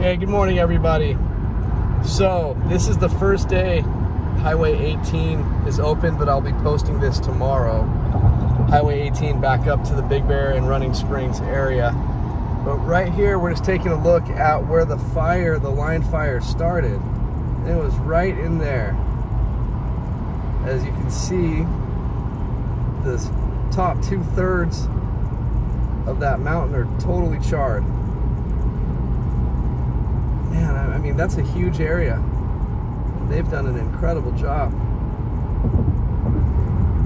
Hey, good morning, everybody. So this is the first day Highway 18 is open, but I'll be posting this tomorrow. Highway 18 back up to the Big Bear and Running Springs area. But right here, we're just taking a look at where the fire, the Line Fire, started. It was right in there. As you can see, this top two-thirds of that mountain are totally charred. Man, I mean, that's a huge area. And they've done an incredible job.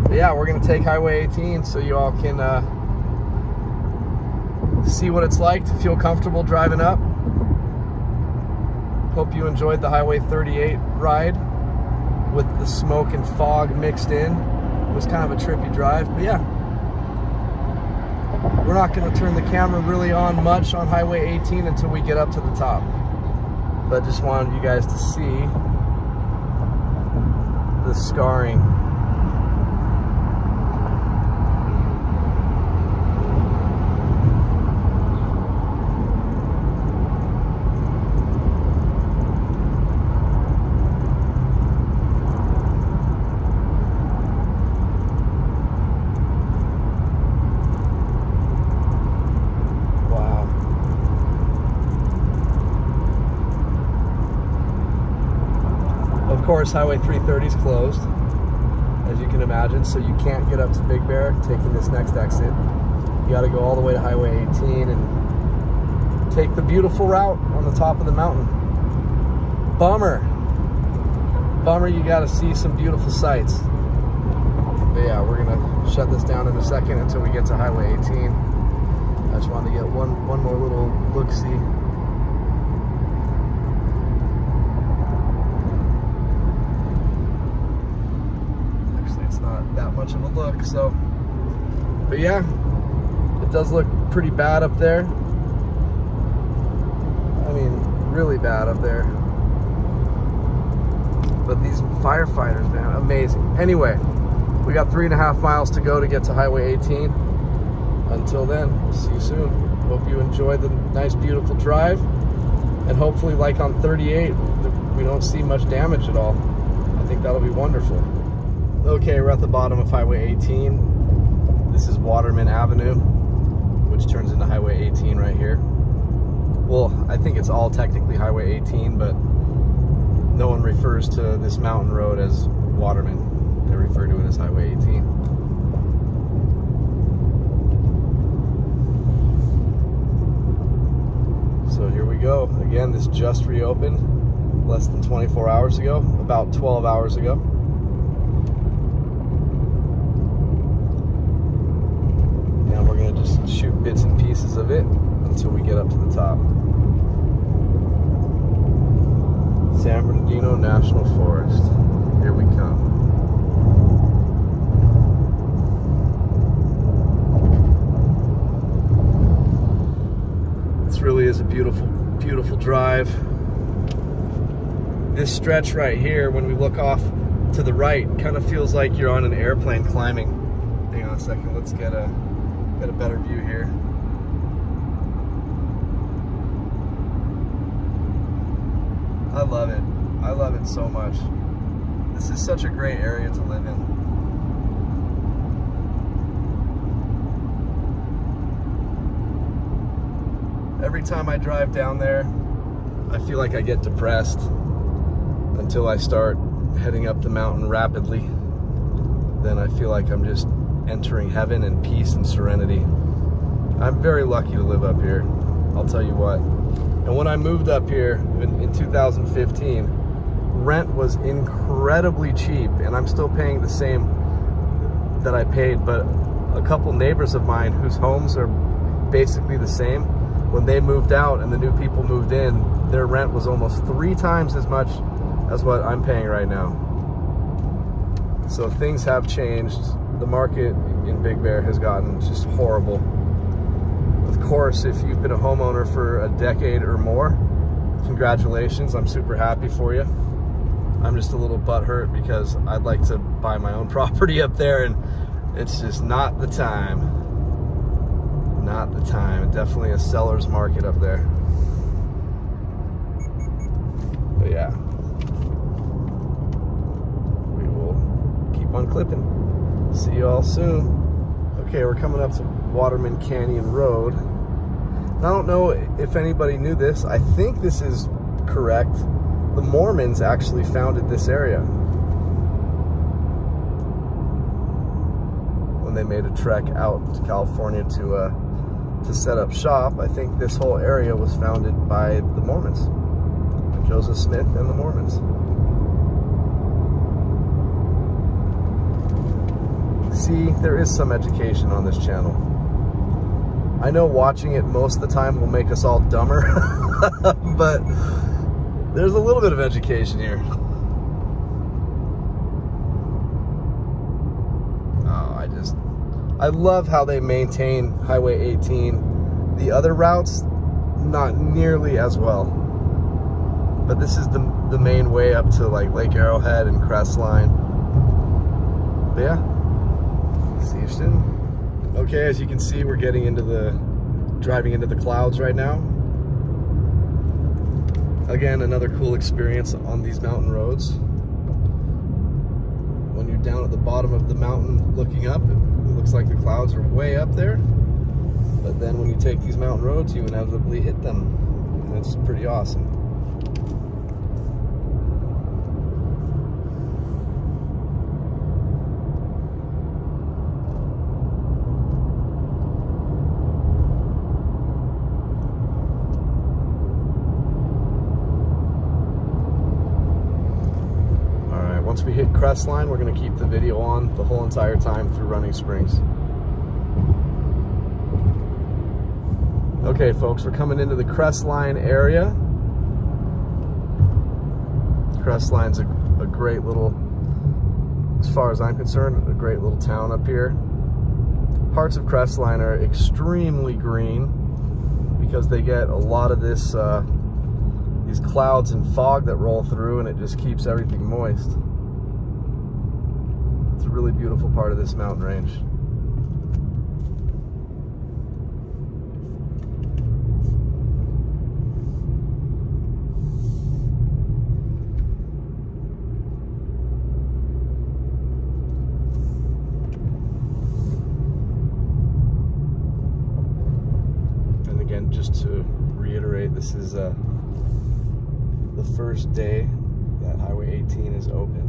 But yeah, we're going to take Highway 18 so you all can see what it's like to feel comfortable driving up. Hope you enjoyed the Highway 38 ride with the smoke and fog mixed in. It was kind of a trippy drive, but yeah. We're not going to turn the camera really on much on Highway 18 until we get up to the top. But just wanted you guys to see the scarring. Of course, Highway 330 is closed, as you can imagine, so you can't get up to Big Bear taking this next exit. You got to go all the way to Highway 18 and take the beautiful route on the top of the mountain. Bummer. Bummer, you got to see some beautiful sights. But yeah, we're going to shut this down in a second until we get to Highway 18. I just wanted to get one more little look-see. That much of a look, so, but yeah, it does look pretty bad up there. I mean, really bad up there. But these firefighters, man, amazing. Anyway, we got 3.5 miles to go to get to Highway 18. Until then, we'll see you soon. Hope you enjoy the nice, beautiful drive, and hopefully, like on 38, we don't see much damage at all. I think that'll be wonderful. Okay, we're at the bottom of Highway 18. This is Waterman Avenue, which turns into Highway 18 right here. Well, I think it's all technically Highway 18, but no one refers to this mountain road as Waterman. They refer to it as Highway 18. So here we go. Again, this just reopened less than 24 hours ago, about 12 hours ago. Just shoot bits and pieces of it until we get up to the top. San Bernardino National Forest. Here we come. This really is a beautiful, beautiful drive. This stretch right here, when we look off to the right, kind of feels like you're on an airplane climbing. Hang on a second, let's get a better view here. I love it. I love it so much. This is such a great area to live in. Every time I drive down there, I feel like I get depressed until I start heading up the mountain rapidly. Then I feel like I'm just entering heaven and peace and serenity. I'm very lucky to live up here, I'll tell you what. And when I moved up here in 2015, rent was incredibly cheap, and I'm still paying the same that I paid, but a couple neighbors of mine whose homes are basically the same, when they moved out and the new people moved in, their rent was almost 3 times as much as what I'm paying right now. So things have changed. The market in Big Bear has gotten just horrible. Of course, if you've been a homeowner for a decade or more, congratulations, I'm super happy for you. I'm just a little butthurt because I'd like to buy my own property up there, and it's just not the time. Not the time. Definitely a seller's market up there. clipping. See you all soon. Okay, we're coming up to Waterman Canyon Road. And I don't know if anybody knew this. I think this is correct. The Mormons actually founded this area when they made a trek out to California to set up shop. I think this whole area was founded by the Mormons, Joseph Smith and the Mormons. See, there is some education on this channel. I know watching it most of the time will make us all dumber, but there's a little bit of education here. Oh, I love how they maintain Highway 18. The other routes, not nearly as well. But this is the main way up to like Lake Arrowhead and Crestline. But yeah, see you soon. Okay, as you can see, we're getting into driving into the clouds right now. Again, another cool experience on these mountain roads. When you're down at the bottom of the mountain looking up, it looks like the clouds are way up there. But then when you take these mountain roads, you inevitably hit them. And it's pretty awesome. Once we hit Crestline, we're going to keep the video on the whole entire time through Running Springs. Okay, folks, we're coming into the Crestline area. Crestline's a great little, as far as I'm concerned, a great little town up here. Parts of Crestline are extremely green because they get a lot of this, these clouds and fog that roll through, and it just keeps everything moist. It's a really beautiful part of this mountain range. And again, just to reiterate, this is the first day that Highway 18 is open.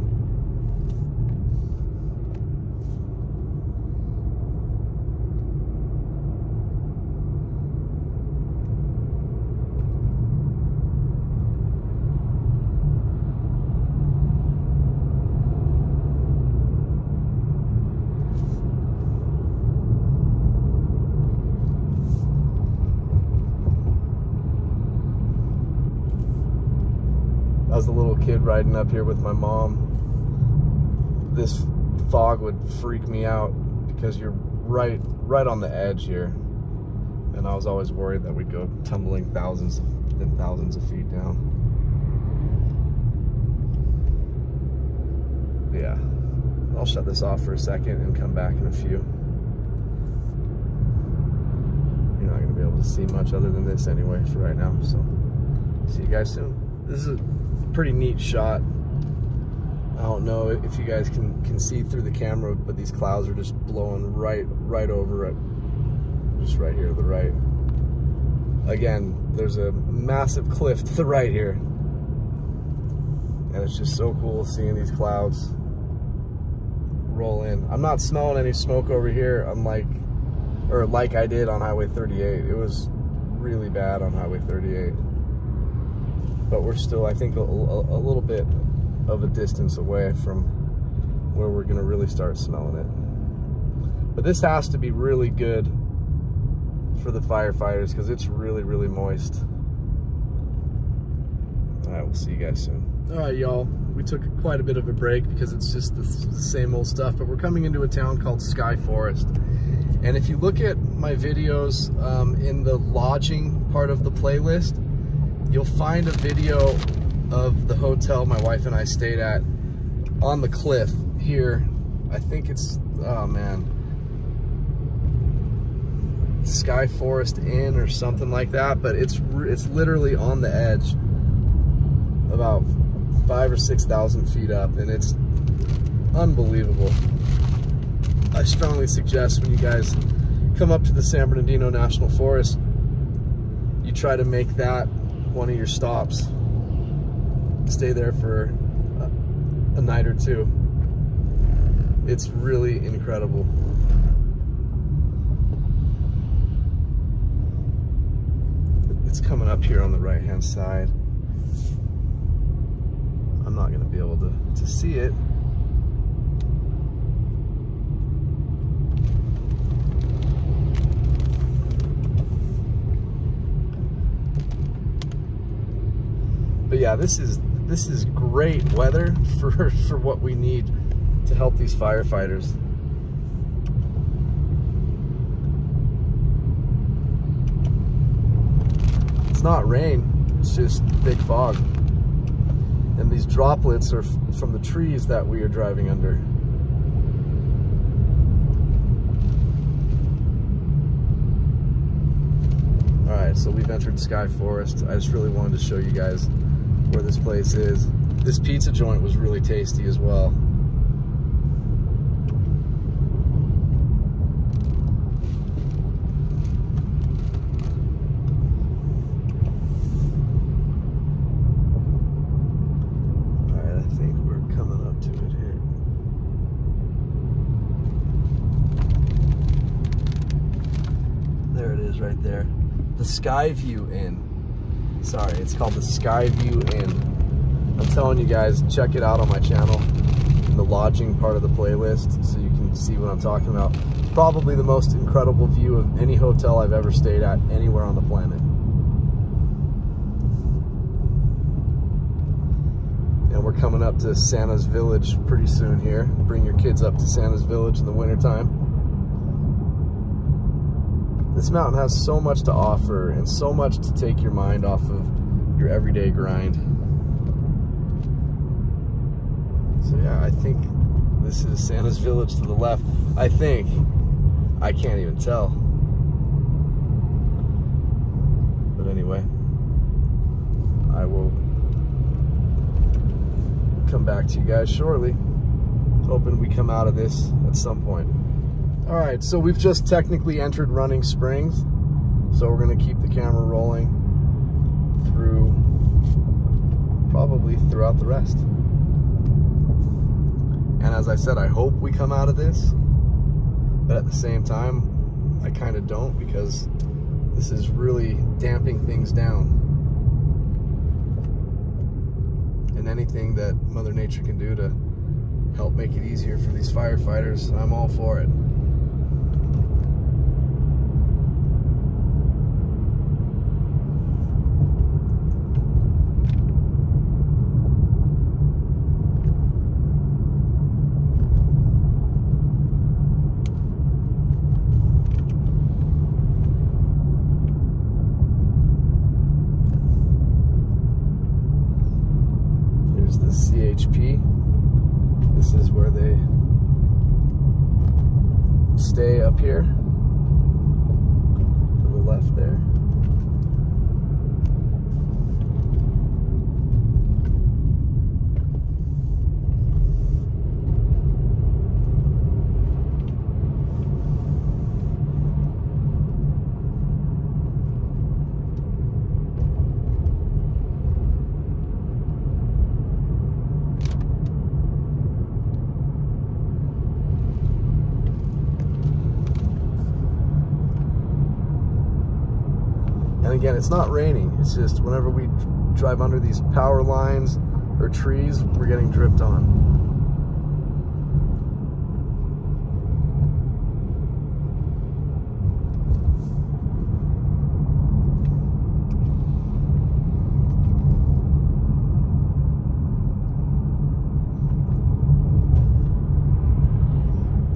I was a little kid riding up here with my mom. This fog would freak me out because you're right on the edge here. And I was always worried that we'd go tumbling thousands and thousands of feet down. But yeah, I'll shut this off for a second and come back in a few. You're not gonna be able to see much other than this anyway for right now, so see you guys soon. This is pretty neat shot. I don't know if you guys can see through the camera, but these clouds are just blowing right over it, just right here to the right. Again, there's a massive cliff to the right here, and it's just so cool seeing these clouds roll in. I'm not smelling any smoke over here, like I did on Highway 38. It was really bad on Highway 38. But we're still, I think, a little bit of a distance away from where we're going to really start smelling it. But this has to be really good for the firefighters because it's really, really moist. All right, we'll see you guys soon. All right, y'all. We took quite a bit of a break because it's just the same old stuff. But we're coming into a town called Sky Forest. And if you look at my videos in the lodging part of the playlist, you'll find a video of the hotel my wife and I stayed at on the cliff here. I think it's, oh man, Skyforest Inn or something like that, but it's literally on the edge, about 5,000 or 6,000 feet up, and it's unbelievable. I strongly suggest when you guys come up to the San Bernardino National Forest, you try to make that one of your stops. Stay there for a night or two. It's really incredible. It's coming up here on the right-hand side. I'm not gonna be able to see it. But yeah, this is great weather for what we need to help these firefighters. It's not rain, it's just thick fog. And these droplets are from the trees that we are driving under. All right, so we've entered Sky Forest. I just really wanted to show you guys where this place is. This pizza joint was really tasty as well. Right there, the Skyview Inn. Sorry, it's called the Skyview Inn. I'm telling you guys, check it out on my channel in the lodging part of the playlist so you can see what I'm talking about. Probably the most incredible view of any hotel I've ever stayed at anywhere on the planet. And we're coming up to Santa's Village pretty soon here. Bring your kids up to Santa's Village in the wintertime. This mountain has so much to offer and so much to take your mind off of your everyday grind. So yeah, I think this is Santa's Village to the left. I think. I can't even tell. But anyway, I will come back to you guys shortly. Hoping we come out of this at some point. All right, so we've just technically entered Running Springs, so we're gonna keep the camera rolling throughout the rest. And as I said, I hope we come out of this, but at the same time, I kind of don't, because this is really damping things down. And anything that Mother Nature can do to help make it easier for these firefighters, I'm all for it. Again, it's not raining, it's just whenever we drive under these power lines or trees, we're getting dripped on.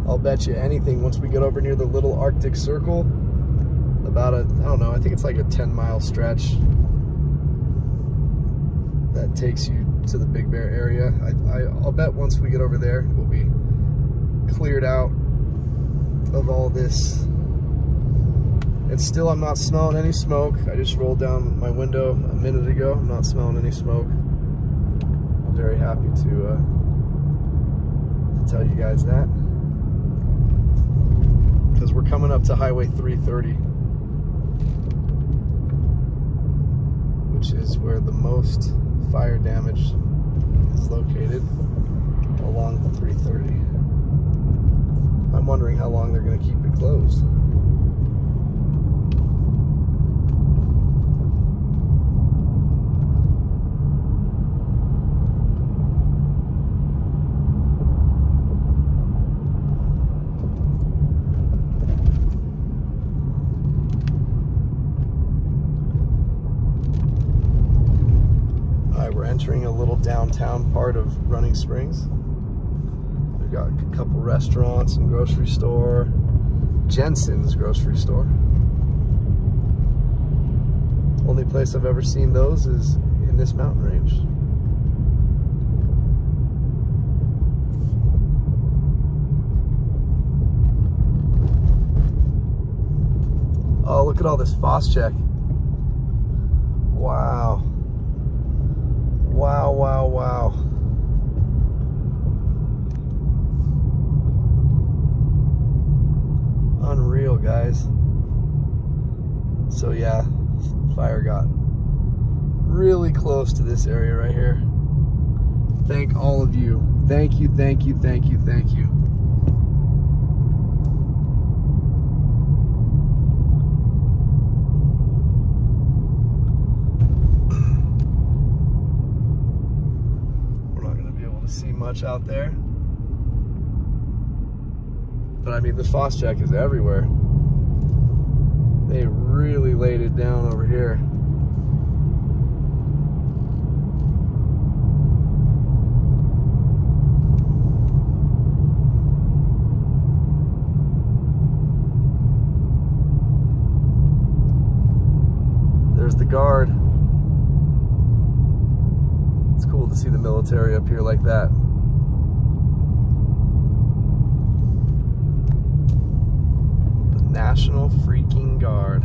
I'll bet you anything, once we get over near the little Arctic Circle, about I don't know, I think it's like a 10-mile stretch that takes you to the Big Bear area. I'll bet once we get over there, we'll be cleared out of all this. And still, I'm not smelling any smoke. I just rolled down my window a minute ago. I'm not smelling any smoke. I'm very happy to tell you guys that, because we're coming up to Highway 330, which is where the most fire damage is located, along the 330. I'm wondering how long they're going to keep it closed. Entering a little downtown part of Running Springs. We've got a couple restaurants and grocery store. Jensen's Grocery Store. Only place I've ever seen those is in this mountain range. Oh, look at all this Phos-Chek. Wow. Wow, wow, wow. Unreal, guys. So yeah, fire got really close to this area right here. Thank all of you. Thank you, thank you, thank you, thank you. Much out there, but I mean the Phos-Chek is everywhere. They really laid it down over here. There's the guard. It's cool to see the military up here like that. National freaking guard.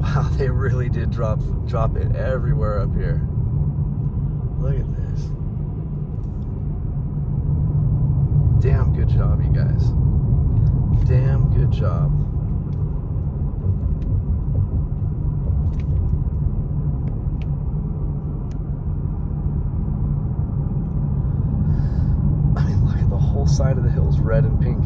Wow, they really did drop it everywhere up here. Look at this. Damn good job, you guys. Damn good job. I mean, look at the whole side of the hills, red and pink.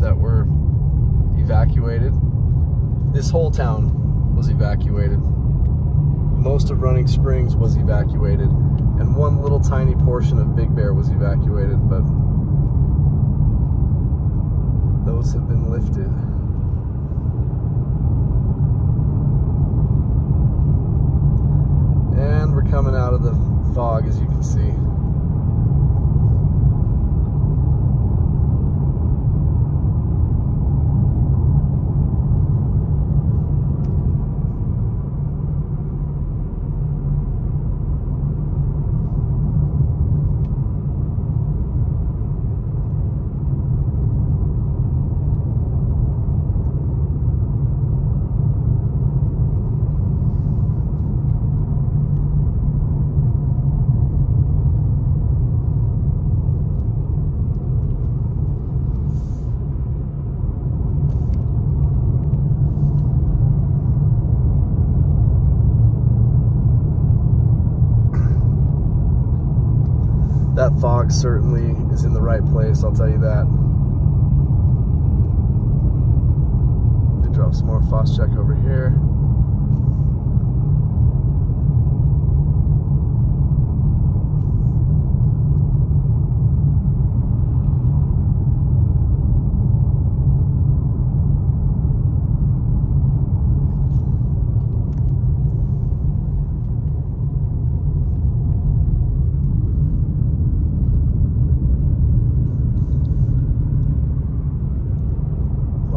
That were evacuated. This whole town was evacuated. Most of Running Springs was evacuated, and one little tiny portion of Big Bear was evacuated, but those have been lifted. And we're coming out of the fog, as you can see. That fog certainly is in the right place, I'll tell you that. They dropped some more Phos-Chek over here.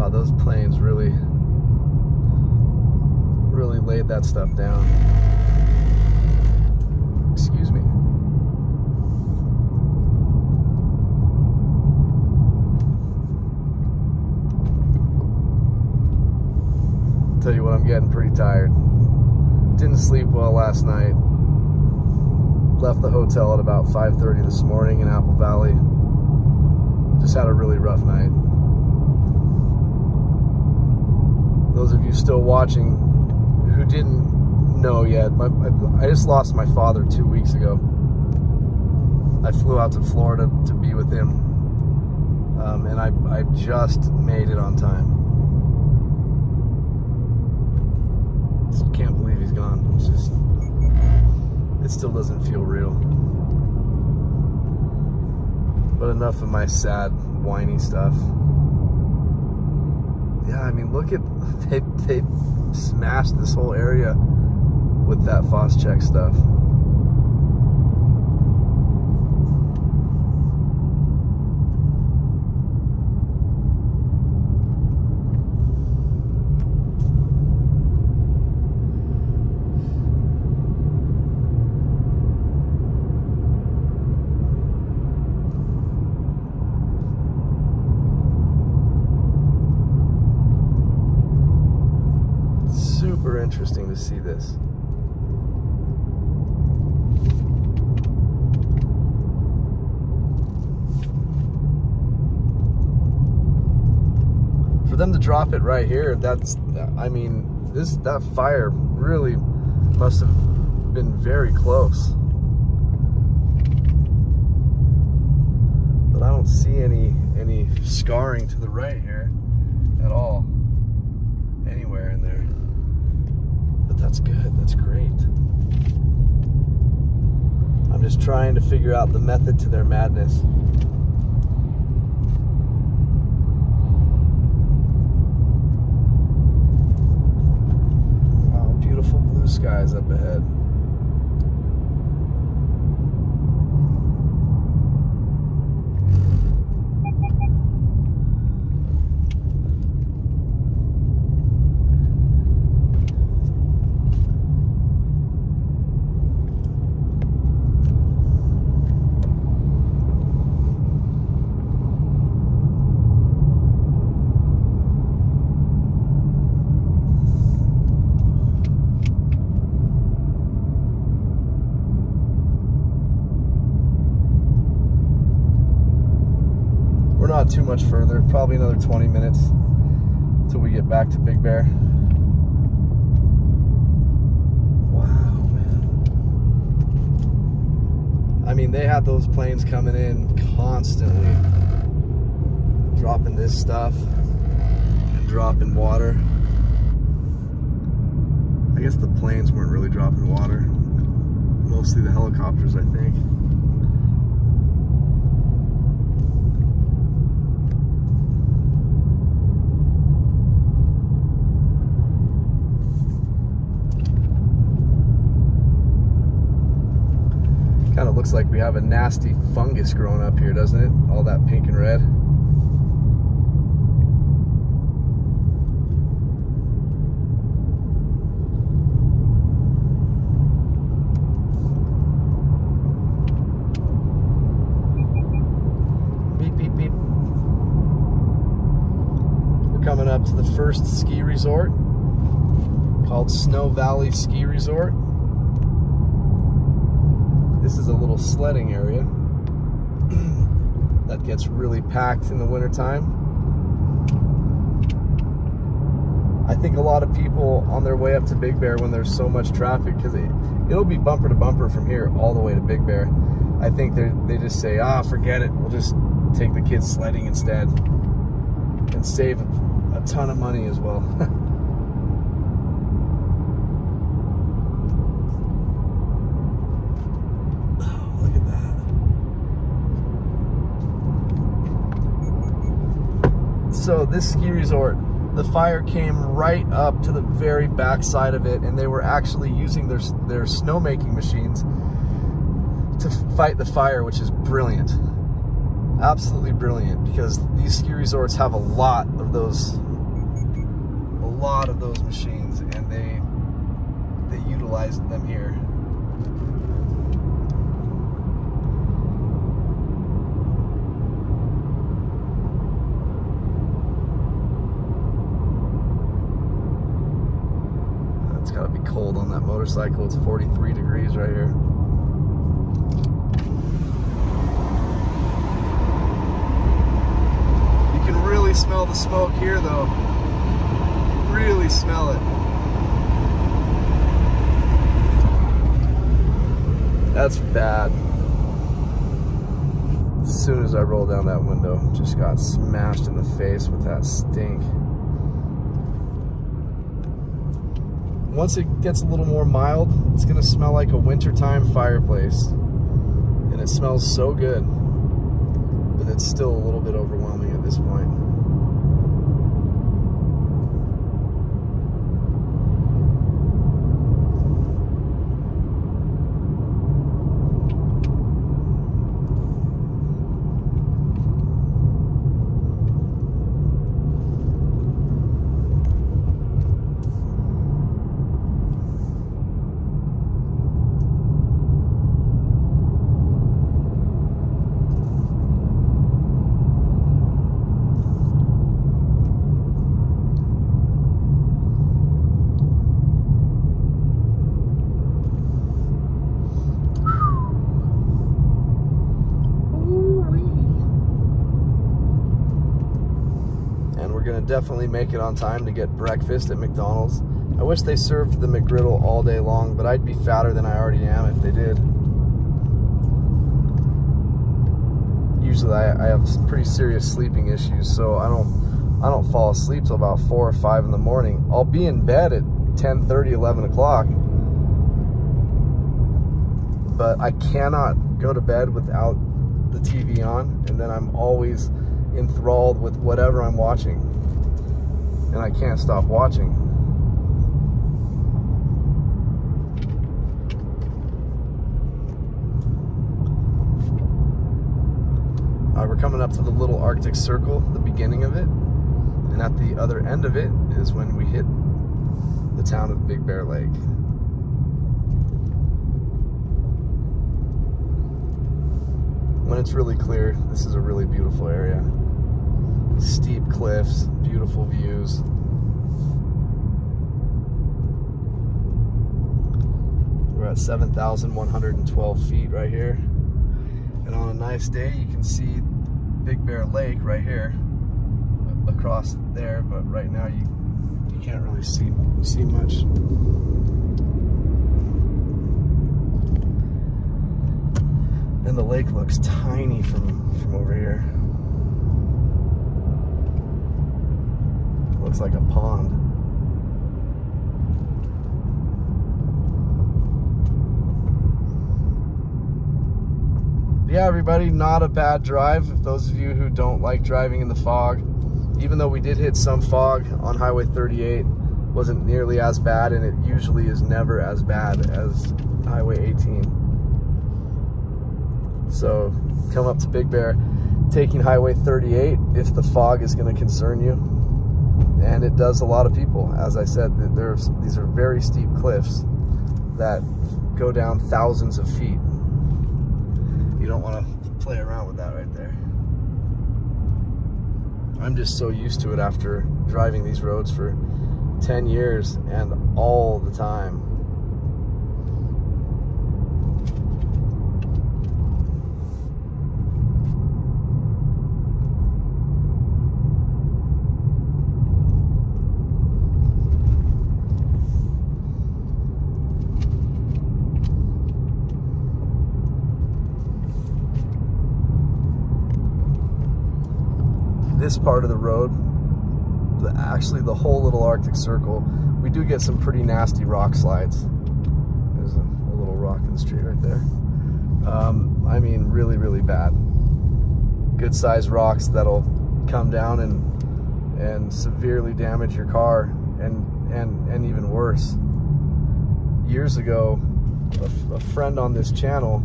Those planes really really laid that stuff down. Excuse me. Tell you what, I'm getting pretty tired. Didn't sleep well last night. Left the hotel at about 5:30 this morning in Apple Valley. Just had a really rough night. Those of you still watching who didn't know yet, I just lost my father 2 weeks ago. I flew out to Florida to be with him, and I just made it on time. Just can't believe he's gone. It's just, it still doesn't feel real. But enough of my sad, whiny stuff. Yeah, I mean, look at, they smashed this whole area with that Phos-Chek stuff. Interesting to see this. For them to drop it right here, I mean, that fire really must have been very close. But I don't see any scarring to the right here at all, anywhere in there. That's good, that's great. I'm just trying to figure out the method to their madness. Wow, beautiful blue skies up ahead. Not too much further, probably another 20 minutes till we get back to Big Bear. Wow, man. I mean, they had those planes coming in constantly, dropping this stuff and dropping water. I guess the planes weren't really dropping water, mostly the helicopters, I think. Kind of looks like we have a nasty fungus growing up here, doesn't it? All that pink and red. Beep, beep, beep. We're coming up to the first ski resort called Snow Valley Ski Resort. This is a little sledding area that gets really packed in the wintertime. I think a lot of people on their way up to Big Bear, when there's so much traffic, because it'll be bumper to bumper from here all the way to Big Bear, I think they just say, forget it, we'll just take the kids sledding instead and save a ton of money as well. So this ski resort, the fire came right up to the very back side of it, and they were actually using their snowmaking machines to fight the fire, which is brilliant. Absolutely brilliant, because these ski resorts have a lot of those machines, and they they utilized them here. It's gotta be cold on that motorcycle. It's 43 degrees right here. You can really smell the smoke here though. Really smell it. That's bad. As soon as I rolled down that window, just got smashed in the face with that stink. Once it gets a little more mild, it's gonna smell like a wintertime fireplace. And it smells so good. But it's still a little bit overwhelming at this point. Definitely make it on time to get breakfast at McDonald's. I wish they served the McGriddle all day long, but I'd be fatter than I already am if they did. Usually I have pretty serious sleeping issues, so I don't fall asleep till about 4 or 5 in the morning. I'll be in bed at 10:30, 11 o'clock. But I cannot go to bed without the TV on, and then I'm always enthralled with whatever I'm watching. And I can't stop watching. We're coming up to the little Arctic Circle, the beginning of it, and at the other end of it is when we hit the town of Big Bear Lake. When it's really clear, this is a really beautiful area. Steep cliffs, beautiful views. We're at 7,112 feet right here. And on a nice day, you can see Big Bear Lake right here, across there, but right now you can't really see much. And the lake looks tiny from over here. Looks like a pond. Yeah, everybody, not a bad drive. If those of you who don't like driving in the fog, even though we did hit some fog on Highway 38, wasn't nearly as bad, and it usually is never as bad as Highway 18. So come up to Big Bear, taking Highway 38 if the fog is going to concern you. And it does a lot of people. As I said, these are very steep cliffs that go down thousands of feet. You don't want to play around with that right there. I'm just so used to it after driving these roads for 10 years and all the time. This part of the road, actually the whole little Arctic Circle, we do get some pretty nasty rock slides. There's a little rock in the street right there. I mean, really, really bad. Good sized rocks that'll come down and severely damage your car, and even worse. Years ago, a friend on this channel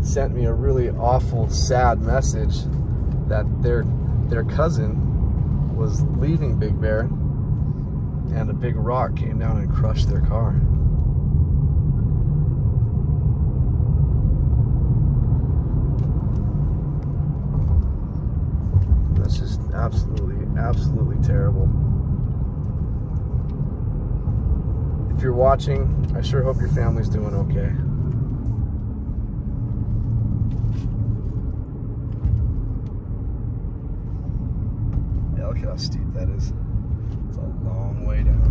sent me a really awful, sad message that their cousin was leaving Big Bear, and a big rock came down and crushed their car. absolutely terrible. If you're watching, I sure hope your family's doing okay. Yeah, look at how steep that is. It's a long way down.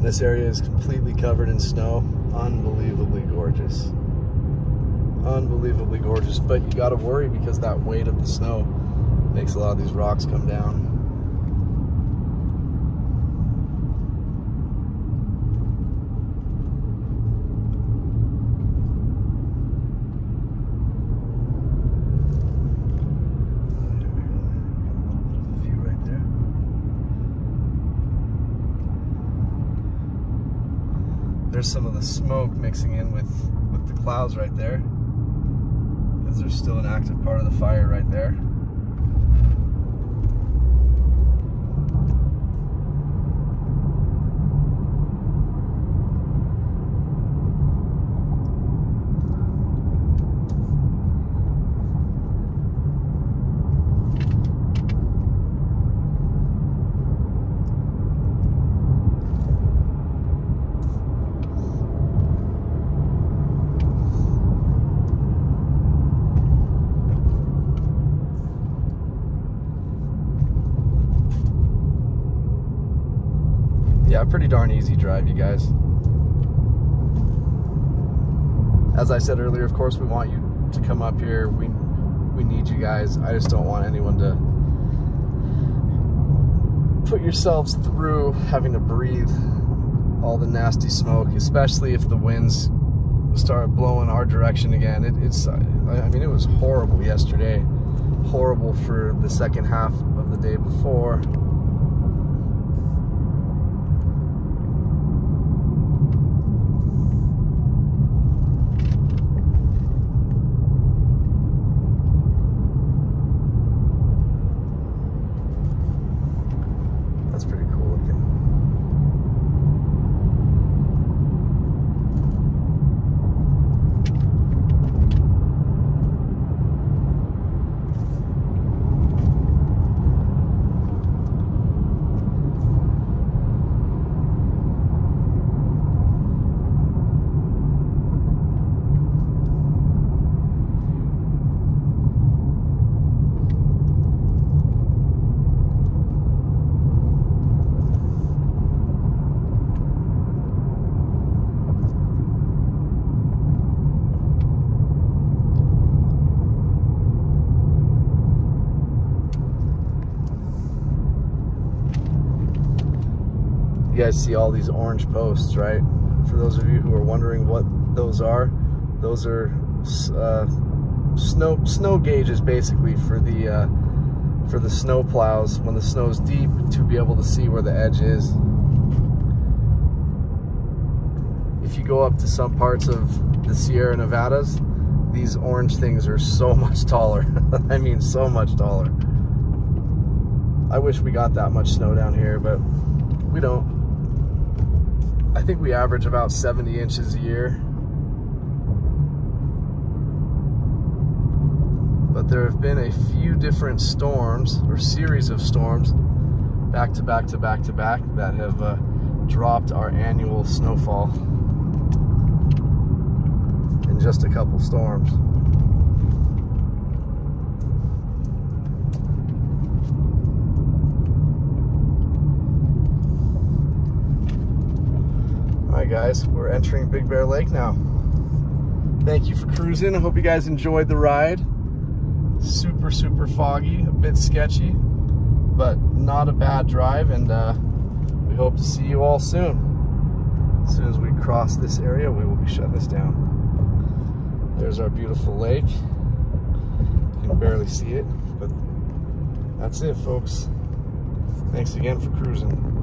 This area is completely covered in snow. Unbelievably gorgeous. Unbelievably gorgeous, but you gotta worry because that weight of the snow makes a lot of these rocks come down. There's some of the smoke mixing in with the clouds right there, because there's still an active part of the fire right there. Yeah, pretty darn easy drive, you guys. As I said earlier, of course, we want you to come up here. We need you guys. I just don't want anyone to put yourselves through having to breathe all the nasty smoke, especially if the winds start blowing our direction again. I mean, it was horrible yesterday. Horrible for the second half of the day before. You guys see all these orange posts, right? For those of you who are wondering what those are snow gauges basically for the snow plows when the snow's deep to be able to see where the edge is. If you go up to some parts of the Sierra Nevadas, these orange things are so much taller. I mean, so much taller. I wish we got that much snow down here, but we don't. I think we average about 70 inches a year, but there have been a few different storms or series of storms back to back to back to back that have dropped our annual snowfall in just a couple storms. Alright guys, we're entering Big Bear Lake now. Thank you for cruising. I hope you guys enjoyed the ride. Super, super foggy, a bit sketchy, but not a bad drive, and we hope to see you all soon. As soon as we cross this area, we will be shutting this down. There's our beautiful lake. You can barely see it, but that's it, folks. Thanks again for cruising.